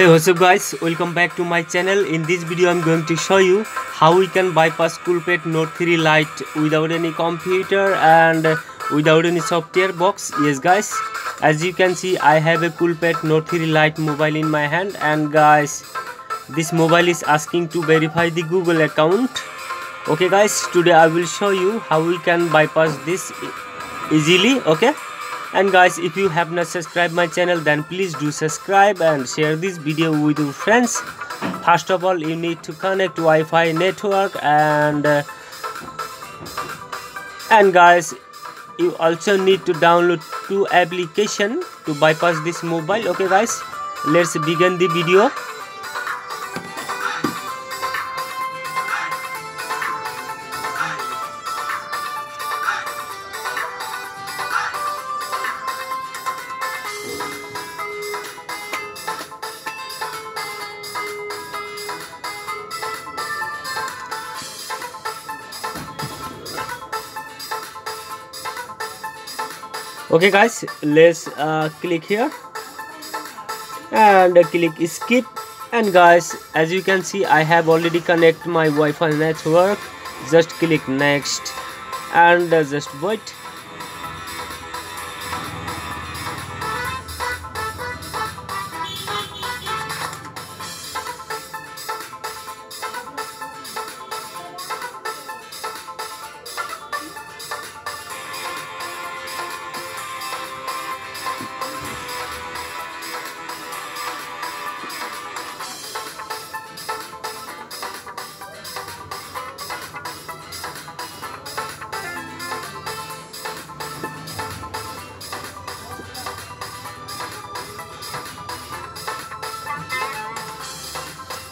Hey, what's up guys, welcome back to my channel. In this video I'm going to show you how we can bypass Coolpad note 3 Lite without any computer and without any software box. Yes guys, as you can see I have a Coolpad note 3 Lite mobile in my hand, and guys, this mobile is asking to verify the Google account. Okay guys, today I will show you how we can bypass this easily. Okay, and guys, if you have not subscribed my channel, then please do subscribe and share this video with your friends. First of all, you need to connect Wi-Fi network, and guys, you also need to download two applications to bypass this mobile. Okay guys, let's begin the video. Okay guys, let's click here and click skip. And guys, as you can see I have already connected my Wi-Fi network. Just click next and just wait.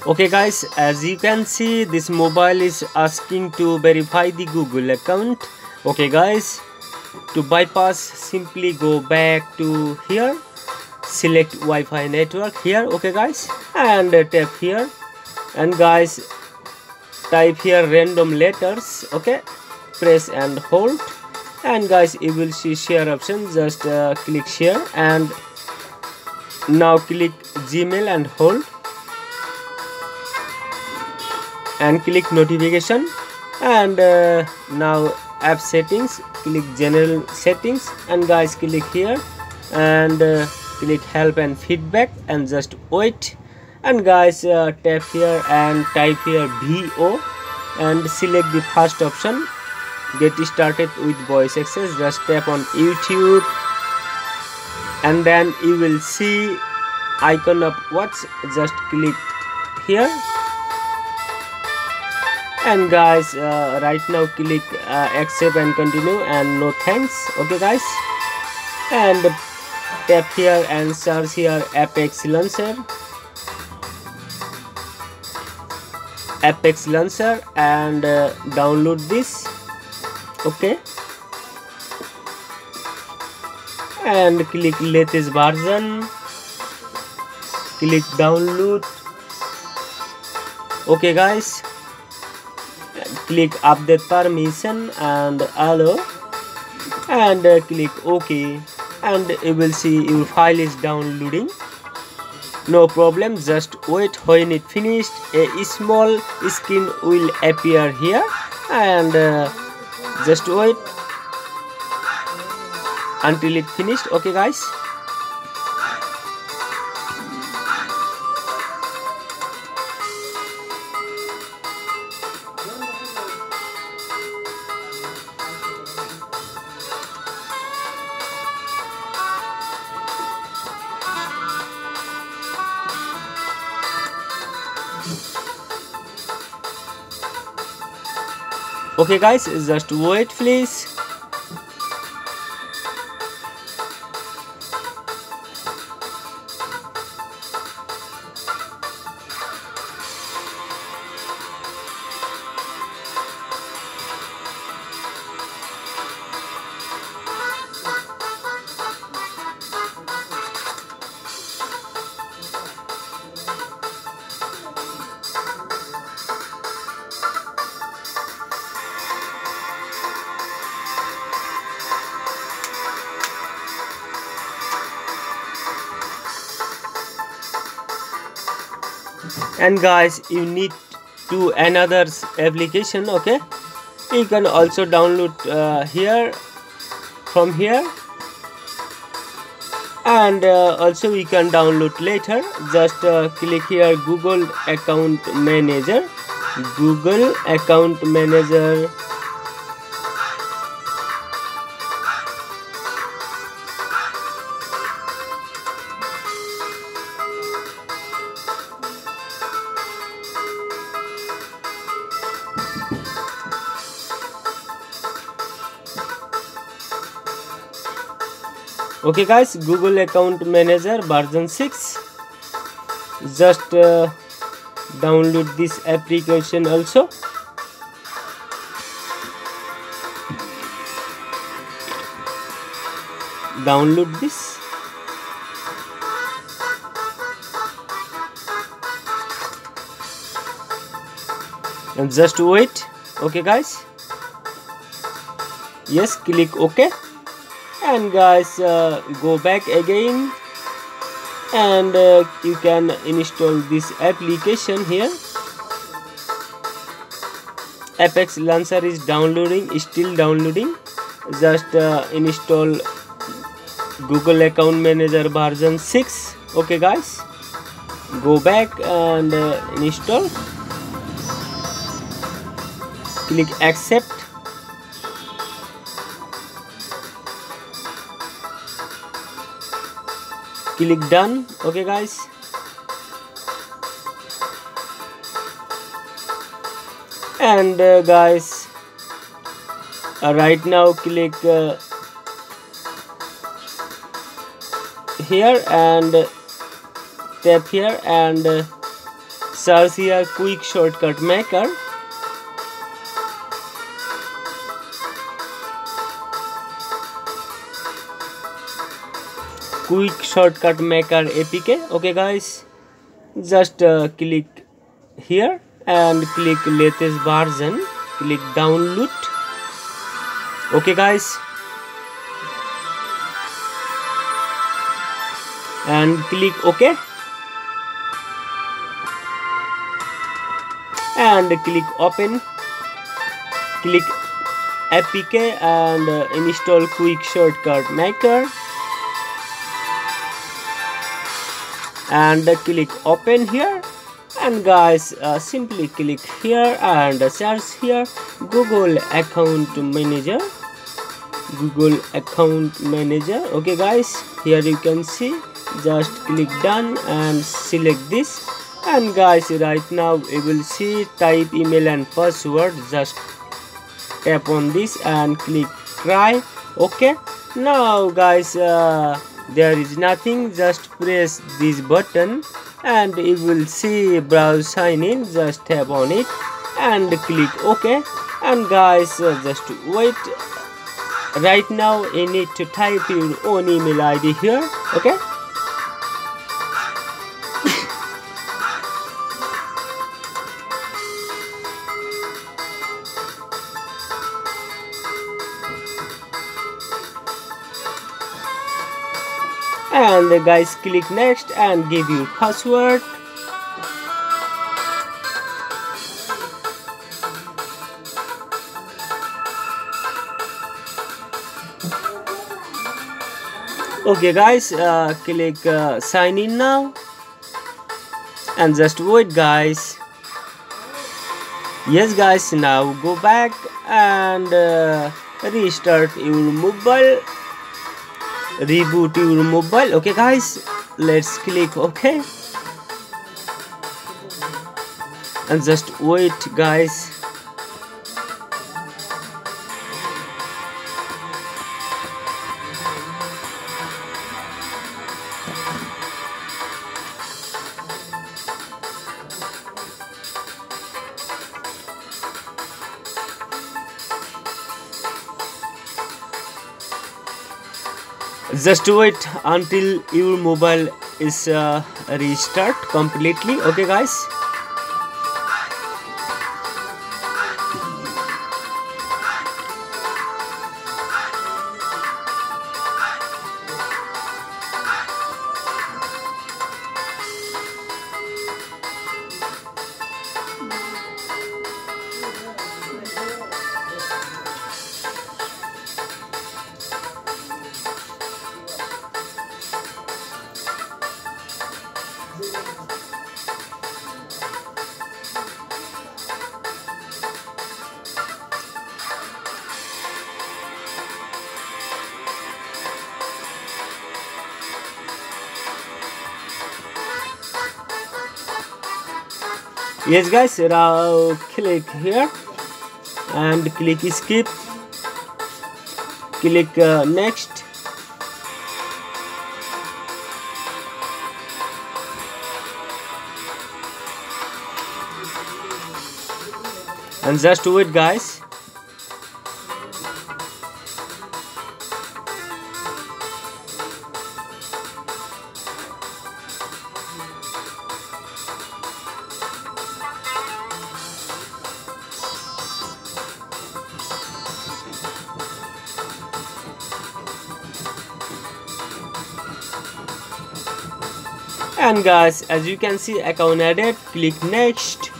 Okay guys, as you can see this mobile is asking to verify the Google account. Okay guys, to bypass simply go back to here, select Wi-Fi network here. Okay guys, and tap here, and guys type here random letters. Okay, press and hold, and guys you will see share option. Just click share, and now click Gmail and hold, and click notification, and now app settings, click general settings, and guys click here and click help and feedback, and just wait. And guys tap here and type here VO, and select the first option, get started with voice access. Just tap on YouTube, and then you will see icon of watch. Just click here, and guys right now click accept and continue and no thanks. Okay guys, and tap here and search here Apex launcher, and download this. Okay, and click latest version, click download. Okay guys, click update permission and allow, and click OK, and you will see your file is downloading, no problem. Just wait. When it finished, a small screen will appear here, and just wait until it finished. Okay guys, okay guys, just wait please. And guys, you need to another application. Okay, you can also download here from here, and also we can download later. Just click here, Google Account Manager, Google Account Manager. Okay guys, Google Account Manager version 6. Just download this application also. Download this. And just wait. Okay guys. Yes, click OK. And guys, go back again, and you can install this application here. Apex launcher is downloading, still downloading. Just install Google Account Manager version 6. Okay guys, go back and install. Click accept. Click done. Okay guys, and guys, right now click here and tap here and search here quick shortcut maker. Quick shortcut maker APK. Okay guys, just click here and click latest version, click download. Okay guys, and click OK, and click open, click APK, and install quick shortcut maker, and click open here. And guys, simply click here and search here Google Account Manager, Google Account Manager. Okay guys, here you can see, just click done and select this. And guys, right now you will see type email and password. Just tap on this and click try. Okay, now guys, there is nothing. Just press this button and you will see browse sign in. Just tap on it and click OK. And guys, just wait. Right now you need to type your own email ID here. Okay, and guys, click next and give your password. Okay guys, click sign in now, and just wait guys. Yes guys, now go back and restart your mobile, reboot your mobile. Okay guys, let's click OK, and just wait guys. Just wait until your mobile is restart completely. Okay guys, Yes guys, now click here and click skip, click next. And just wait guys. And guys, as you can see, account added, click next.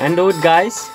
And do it guys.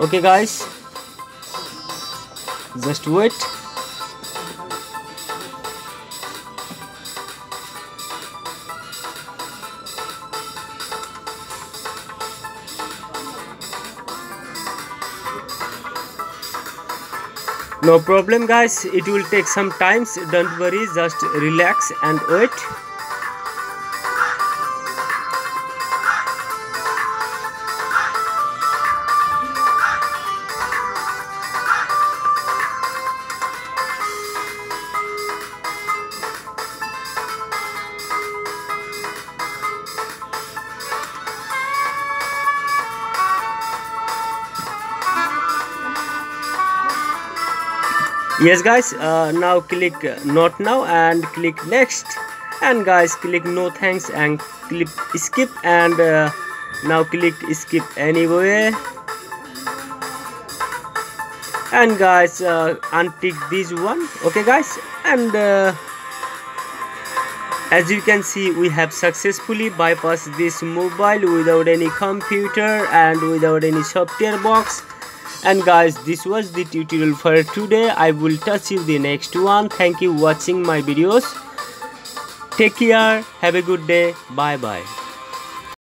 Okay guys, just wait. No problem guys, it will take some time, don't worry, just relax and wait. Yes guys, now click not now and click next, and guys click no thanks and click skip, and now click skip anyway. And guys untick this one. Okay guys, and as you can see, we have successfully bypassed this mobile without any computer and without any software box. And guys, this was the tutorial for today. I will touch you the next one. Thank you watching my videos. Take care. Have a good day. Bye bye.